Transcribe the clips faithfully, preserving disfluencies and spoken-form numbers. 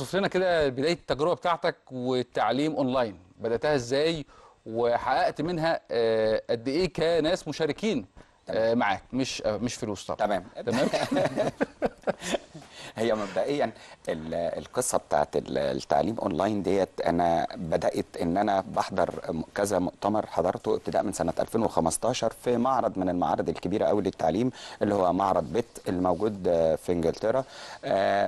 شوف لنا كده بدايه التجربه بتاعتك والتعليم اونلاين، بداتها ازاي وحققت منها قد ايه كناس مشاركين تمام. معاك؟ مش مش فلوس طبعا. تمام تمام. هي مبدئيا القصه بتاعت التعليم اونلاين ديت انا بدات ان انا بحضر كذا مؤتمر حضرته ابتداء من سنه ألفين وخمستاشر في معرض من المعارض الكبيره قوي للتعليم اللي هو معرض بيت الموجود في انجلترا.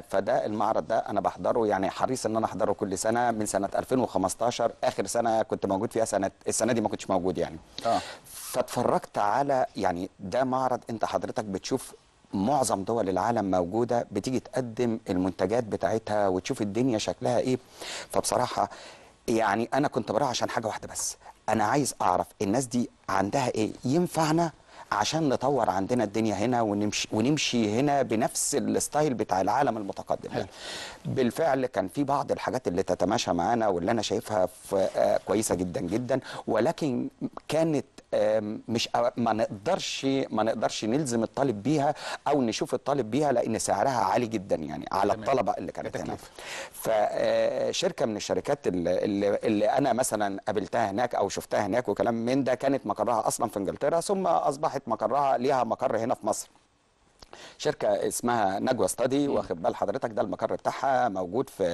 فده المعرض ده انا بحضره يعني حريص ان انا احضره كل سنه من سنه ألفين وخمستاشر. اخر سنه كنت موجود فيها سنه السنه دي ما كنتش موجود يعني اه فاتفرجت على يعني ده معرض انت حضرتك بتشوف معظم دول العالم موجودة بتيجي تقدم المنتجات بتاعتها وتشوف الدنيا شكلها ايه. فبصراحة يعني انا كنت براها عشان حاجة واحدة بس، انا عايز اعرف الناس دي عندها ايه ينفعنا عشان نطور عندنا الدنيا هنا ونمشي ونمشي هنا بنفس الستايل بتاع العالم المتقدم. حلو. بالفعل كان في بعض الحاجات اللي تتماشى معانا واللي انا شايفها في آه كويسة جدا جدا، ولكن كانت مش ما نقدرش ما نقدرش نلزم الطالب بيها او نشوف الطالب بيها لان سعرها عالي جدا يعني على الطلبه اللي كانت هناك. فشركه من الشركات اللي, اللي انا مثلا قابلتها هناك او شفتها هناك وكلام من ده كانت مقرها اصلا في انجلترا ثم اصبحت مقرها ليها مقر هنا في مصر. شركه اسمها نجوى ستادي واخد بال حضرتك، ده المقر بتاعها موجود في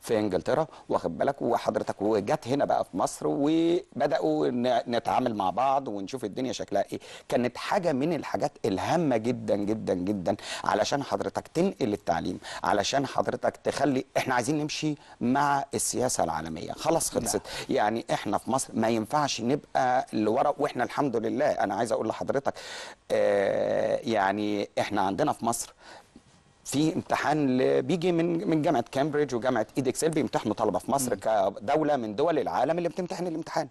في انجلترا واخد بالك وحضرتك، وجت هنا بقى في مصر وبداوا نتعامل مع بعض ونشوف الدنيا شكلها ايه. كانت حاجه من الحاجات الهامه جدا جدا جدا علشان حضرتك تنقل التعليم، علشان حضرتك تخلي احنا عايزين نمشي مع السياسه العالميه. خلاص خلصت لا. يعني احنا في مصر ما ينفعش نبقى لورا، واحنا الحمد لله انا عايز اقول لحضرتك آه يعني يعني احنا عندنا في مصر في امتحان بيجي من من جامعه كامبريدج وجامعه ايدكسل بيمتحنوا طلبه في مصر كدوله من دول العالم اللي بتمتحن الامتحان.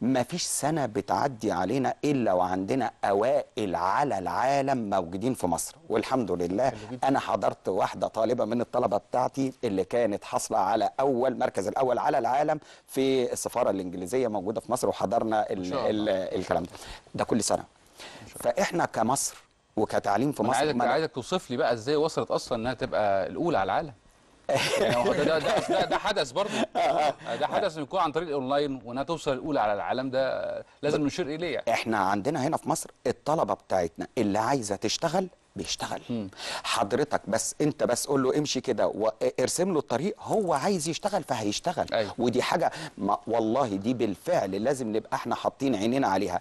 ما فيش سنه بتعدي علينا الا وعندنا اوائل على العالم موجودين في مصر، والحمد لله انا حضرت واحده طالبه من الطلبه بتاعتي اللي كانت حاصله على اول مركز الاول على العالم في السفاره الانجليزيه موجوده في مصر، وحضرنا ال ال الكلام ده ده كل سنه. فاحنا كمصر وكتعليم في مصر عايزك عايزك توصف لي بقى ازاي وصلت اصلا انها تبقى الاولى على العالم. يعني ده, ده ده حدث برضه، ده حدث يكون عن طريق الاونلاين وانها توصل الاولى على العالم، ده لازم نشير اليه. يعني احنا عندنا هنا في مصر الطلبه بتاعتنا اللي عايزه تشتغل بيشتغل. م. حضرتك بس انت بس قول له امشي كده وارسم له الطريق، هو عايز يشتغل فهيشتغل. أيوة. ودي حاجه والله دي بالفعل لازم نبقى احنا حاطين عينينا عليها.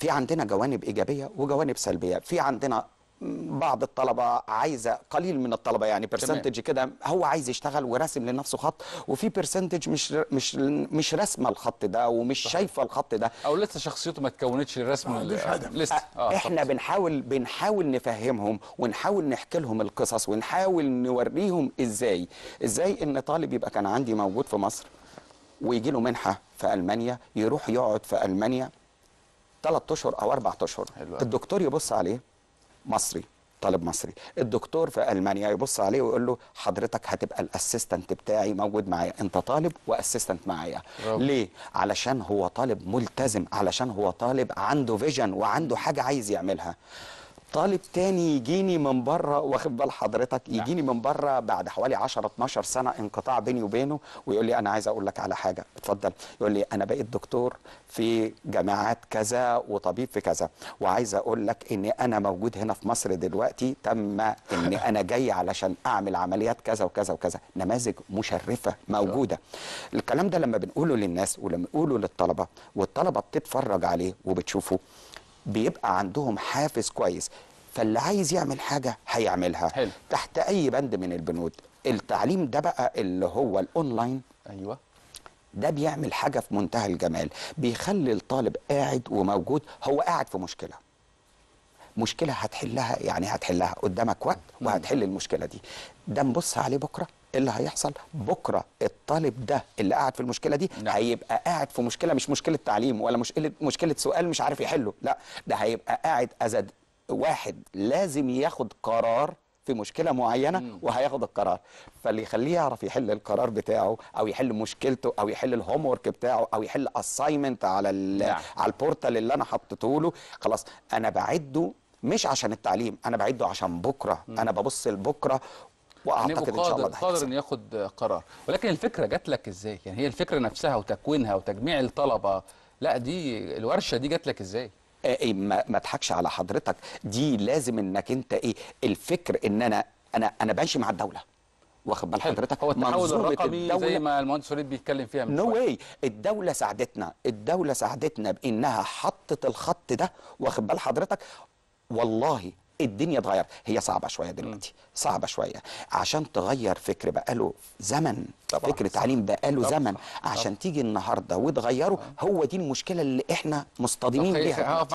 في عندنا جوانب إيجابية وجوانب سلبية. في عندنا بعض الطلبة عايزة، قليل من الطلبة يعني برسنتج كده هو عايز يشتغل وراسم لنفسه خط، وفي برسنتج مش مش مش راسمة الخط ده ومش صحيح. شايفة الخط ده او لسه شخصيته ما تكونتش الرسم لسه. آه احنا بنحاول بنحاول نفهمهم ونحاول نحكي لهم القصص ونحاول نوريهم ازاي ازاي ان طالب يبقى كان عندي موجود في مصر ويجي له منحة في ألمانيا، يروح يقعد في ألمانيا ثلاث اشهر او اربع اشهر، الدكتور يبص عليه مصري طالب مصري، الدكتور في المانيا يبص عليه ويقول له حضرتك هتبقى الاسيستنت بتاعي موجود معايا، انت طالب واسيستنت معايا. ليه؟ علشان هو طالب ملتزم، علشان هو طالب عنده فيجن وعنده حاجه عايز يعملها. طالب تاني يجيني من بره واخد بال حضرتك، يجيني من بره بعد حوالي عشرة اتناشر سنه انقطاع بيني وبينه ويقول لي انا عايز اقول لك على حاجه، اتفضل. يقول لي انا بقيت دكتور في جامعات كذا وطبيب في كذا، وعايز اقول لك ان انا موجود هنا في مصر دلوقتي، تم ان انا جاي علشان اعمل عمليات كذا وكذا وكذا. نماذج مشرفه موجوده. الكلام ده لما بنقوله للناس ولما بنقوله للطلبه والطلبه بتتفرج عليه وبتشوفه بيبقى عندهم حافز كويس، فاللي عايز يعمل حاجة هيعملها. حلو. تحت أي بند من البنود. التعليم ده بقى اللي هو الأونلاين أيوة ده بيعمل حاجة في منتهى الجمال، بيخلي الطالب قاعد وموجود، هو قاعد في مشكلة مشكلة هتحلها، يعني هتحلها قدامك وقت وهتحل المشكلة دي. ده نبص عليه بكرة اللي هيحصل، بكره الطالب ده اللي قاعد في المشكله دي لا. هيبقى قاعد في مشكله مش مشكله تعليم ولا مشكله مشكله سؤال مش عارف يحله، لا ده هيبقى قاعد أزد واحد لازم ياخد قرار في مشكله معينه. مم. وهياخد القرار، فاللي يخليه يعرف يحل القرار بتاعه او يحل مشكلته او يحل الهوم ورك بتاعه او يحل اساينمنت على نعم. على البورتال اللي انا حطيته له، خلاص انا بعده مش عشان التعليم، انا بعده عشان بكره. مم. انا ببص لبكره واعتقد ان شاء الله قادر ان ياخد قرار. ولكن الفكره جات لك ازاي؟ يعني هي الفكره نفسها وتكوينها وتجميع الطلبه، لا دي الورشه دي جات لك ازاي؟ ايه ما اضحكش على حضرتك، دي لازم انك انت ايه الفكر ان انا انا انا بمشي مع الدوله، واخد بال حضرتك؟ هو التحول الرقمي زي ما المهندس وليد بيتكلم فيها من نو واي. الدوله ساعدتنا، الدوله ساعدتنا بانها حطت الخط ده، واخد بال حضرتك؟ والله الدنيا اتغيرت. هي صعبه شويه دلوقتي، صعبه شويه عشان تغير فكر بقاله زمن، فكر تعليم بقاله زمن عشان تيجي النهارده وتغيره. هو دي المشكله اللي احنا مصطدمين بيها.